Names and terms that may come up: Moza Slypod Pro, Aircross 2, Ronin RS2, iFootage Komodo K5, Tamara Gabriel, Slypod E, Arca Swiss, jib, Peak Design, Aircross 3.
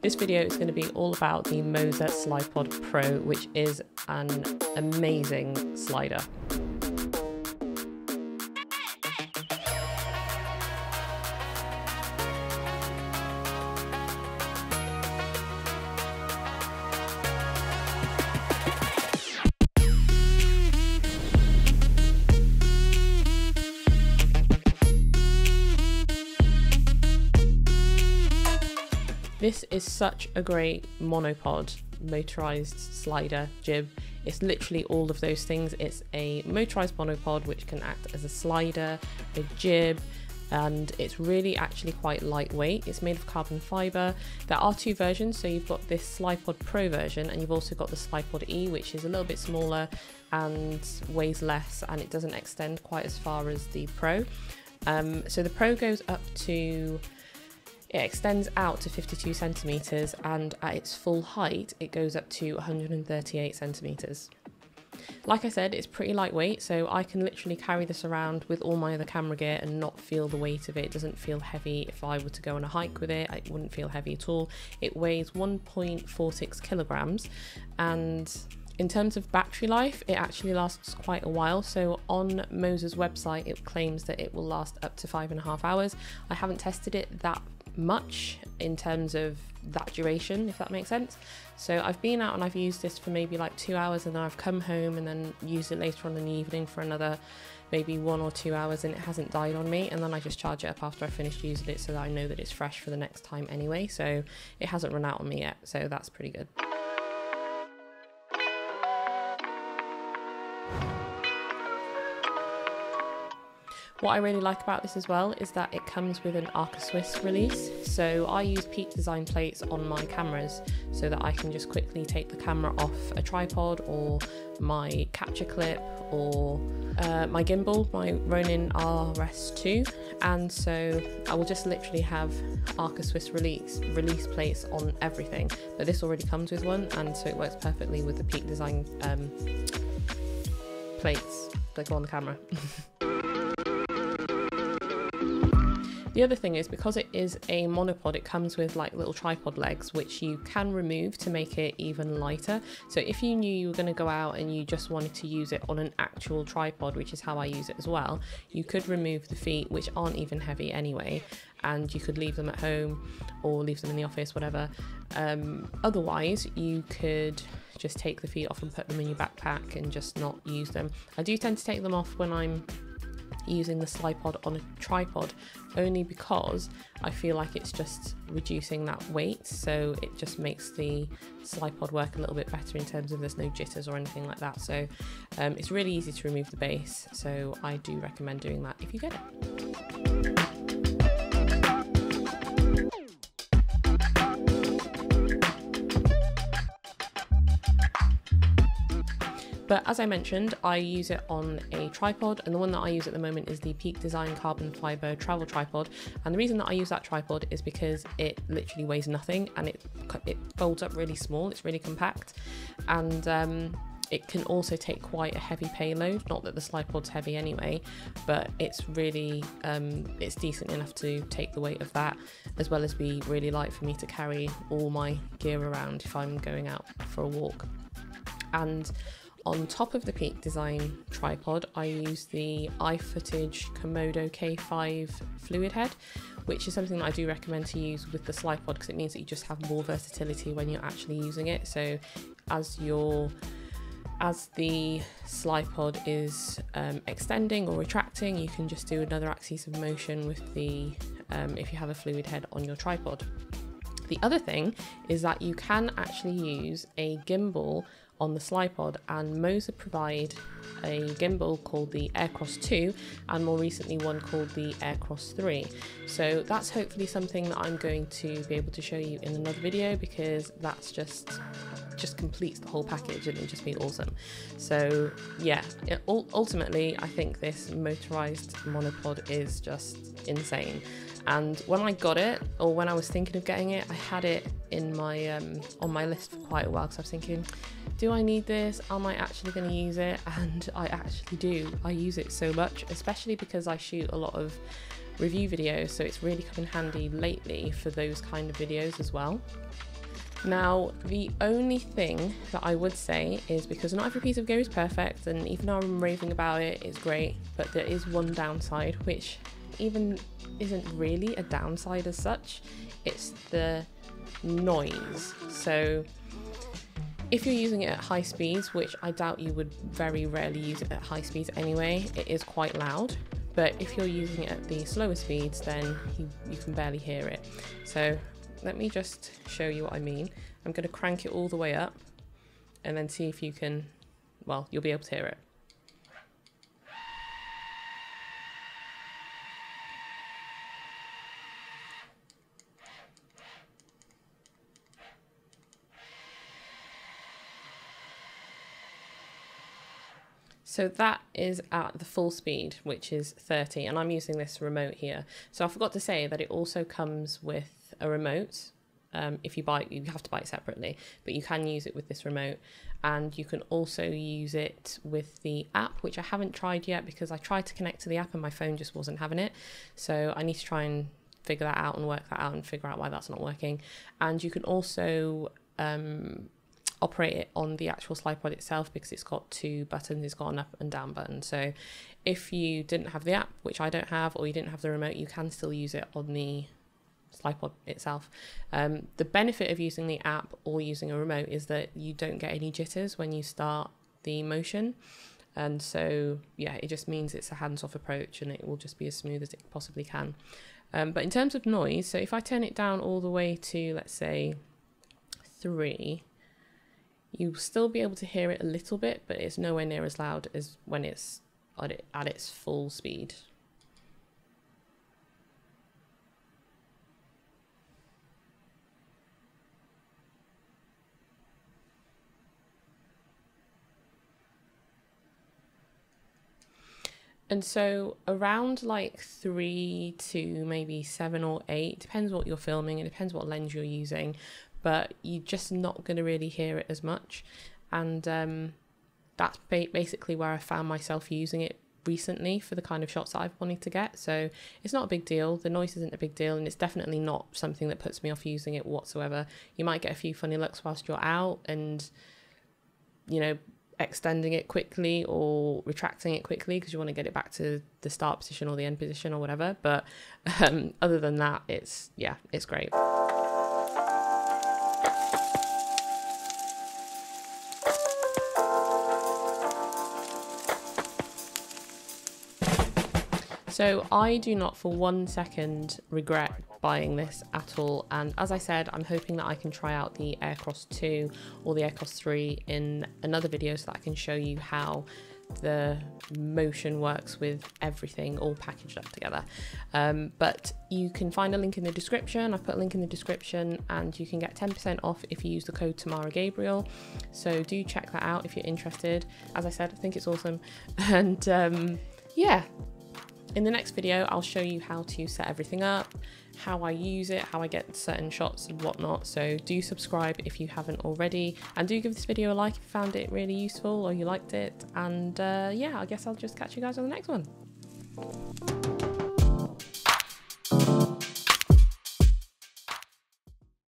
This video is going to be all about the Moza Slypod Pro, which is an amazing slider. This is such a great monopod, motorized slider jib. It's literally all of those things. It's a motorized monopod which can act as a slider, a jib, and it's really actually quite lightweight. It's made of carbon fiber. There are two versions, so you've got this Slypod Pro version and you've also got the Slypod E, which is a little bit smaller and weighs less, and it doesn't extend quite as far as the Pro. So the Pro goes up to... It extends out to 52 centimetres, and at its full height, it goes up to 138 centimetres. Like I said, it's pretty lightweight, so I can literally carry this around with all my other camera gear and not feel the weight of it. It doesn't feel heavy. If I were to go on a hike with it, it wouldn't feel heavy at all. It weighs 1.46 kilograms, and in terms of battery life, it actually lasts quite a while. So on Moza's website, it claims that it will last up to 5.5 hours. I haven't tested it that much in terms of that duration, if that makes sense. So I've been out and I've used this for maybe like 2 hours, and then I've come home and then used it later on in the evening for another maybe 1 or 2 hours, and it hasn't died on me. And then I just charge it up after I finished using it so that I know that it's fresh for the next time anyway. So it hasn't run out on me yet, so that's pretty good. What I really like about this as well is that it comes with an Arca Swiss release. So I use Peak Design plates on my cameras so that I can just quickly take the camera off a tripod or my capture clip or my gimbal, my Ronin RS2, and so I will just literally have Arca Swiss release plates on everything. But this already comes with one, and so it works perfectly with the Peak Design plates that go on the camera. The other thing is, because it is a monopod, it comes with like little tripod legs, which you can remove to make it even lighter. So if you knew you were going to go out and you just wanted to use it on an actual tripod, which is how I use it as well, you could remove the feet, which aren't even heavy anyway, and you could leave them at home or leave them in the office, whatever. Otherwise, you could just take the feet off and put them in your backpack and just not use them. I do tend to take them off when I'm using the Slypod on a tripod, only because I feel like it's just reducing that weight, so it just makes the Slypod work a little bit better in terms of there's no jitters or anything like that. So it's really easy to remove the base, so I do recommend doing that if you get it. But as I mentioned, I use it on a tripod, and the one that I use at the moment is the Peak Design carbon fiber travel tripod. And the reason that I use that tripod is because it literally weighs nothing, and it folds up really small. It's really compact, and it can also take quite a heavy payload. Not that the Slypod's heavy anyway, but it's really it's decent enough to take the weight of that, as well as be really light for me to carry all my gear around if I'm going out for a walk. And on top of the Peak Design tripod, I use the iFootage Komodo K5 fluid head, which is something that I do recommend to use with the Slypod, because it means that you just have more versatility when you're actually using it. So as the Slypod is extending or retracting, you can just do another axis of motion with the if you have a fluid head on your tripod. The other thing is that you can actually use a gimbal on the Slypod, and Moza provide a gimbal called the Aircross 2 and more recently one called the Aircross 3. So that's hopefully something that I'm going to be able to show you in another video, because that's just completes the whole package and it'll just be awesome. So yeah, ultimately I think this motorized monopod is just insane. And when I got it, or when I was thinking of getting it, I had it in my on my list for quite a while, because I was thinking, do I need this? Am I actually going to use it? And I actually do. I use it so much, especially because I shoot a lot of review videos, so it's really come in handy lately for those kind of videos as well. Now, the only thing that I would say is, because not every piece of gear is perfect, and even though I'm raving about it, it's great, but there is one downside, which even isn't really a downside as such, it's the noise. So if you're using it at high speeds, which I doubt you would very rarely use it at high speeds anyway, it is quite loud. But if you're using it at the slower speeds, then you can barely hear it. So let me just show you what I mean. I'm going to crank it all the way up and then see if you can, well, you'll be able to hear it. So that is at the full speed, which is 30, and I'm using this remote here. So I forgot to say that it also comes with a remote. If you buy it, you have to buy it separately, but you can use it with this remote, and you can also use it with the app, which I haven't tried yet because I tried to connect to the app and my phone just wasn't having it. So I need to try and figure that out and work that out and figure out why that's not working. And you can also operate it on the actual Slypod itself, because it's got two buttons, it's got an up and down button. So if you didn't have the app, which I don't have, or you didn't have the remote, you can still use it on the Slypod itself. The benefit of using the app or using a remote is that you don't get any jitters when you start the motion. And so, yeah, it just means it's a hands-off approach and it will just be as smooth as it possibly can. But in terms of noise, so if I turn it down all the way to, let's say, 3, you'll still be able to hear it a little bit, but it's nowhere near as loud as when it's at its full speed. And so around like 3 to maybe 7 or 8, depends what you're filming, it depends what lens you're using, but you're just not going to really hear it as much. And that's basically where I found myself using it recently for the kind of shots that I've wanted to get. So it's not a big deal, the noise isn't a big deal, and it's definitely not something that puts me off using it whatsoever. You might get a few funny looks whilst you're out and, you know, extending it quickly or retracting it quickly because you want to get it back to the start position or the end position or whatever. But other than that, it's, yeah, it's great. So I do not for one second regret buying this at all, and as I said, I'm hoping that I can try out the Aircross 2 or the Aircross 3 in another video so that I can show you how the motion works with everything all packaged up together. But you can find a link in the description, I've put a link in the description, and you can get 10% off if you use the code Tamara Gabriel, so do check that out if you're interested. As I said, I think it's awesome, and yeah. In the next video, I'll show you how to set everything up, how I use it, how I get certain shots and whatnot. So do subscribe if you haven't already, and do give this video a like if you found it really useful or you liked it. And yeah, I guess I'll just catch you guys on the next one.